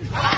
Dream!